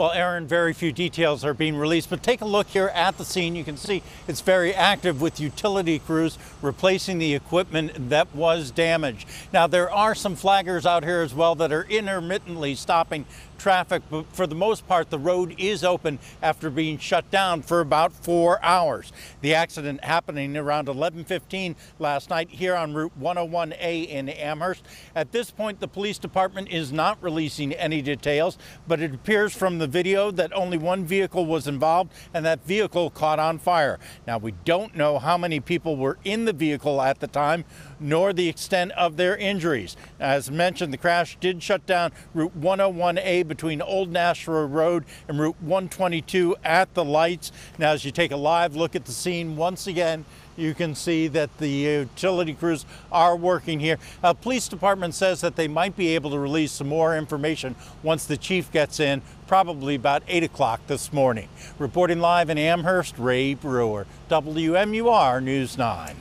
Well, Aaron, very few details are being released, but take a look here at the scene. You can see it's very active with utility crews replacing the equipment that was damaged. Now, there are some flaggers out here as well that are intermittently stopping traffic, but for the most part, the road is open after being shut down for about 4 hours. The accident happening around 11:15 last night here on Route 101A in Amherst. At this point, the police department is not releasing any details, but it appears from the video that only one vehicle was involved, and that vehicle caught on fire. Now, we don't know how many people were in the vehicle at the time, nor the extent of their injuries. As mentioned, the crash did shut down Route 101A between Old Nashua Road and Route 122 at the lights. Now, as you take a live look at the scene once again, you can see that the utility crews are working here. Police department says that they might be able to release some more information once the chief gets in, probably about 8 o'clock this morning. Reporting live in Amherst, Ray Brewer, WMUR News 9.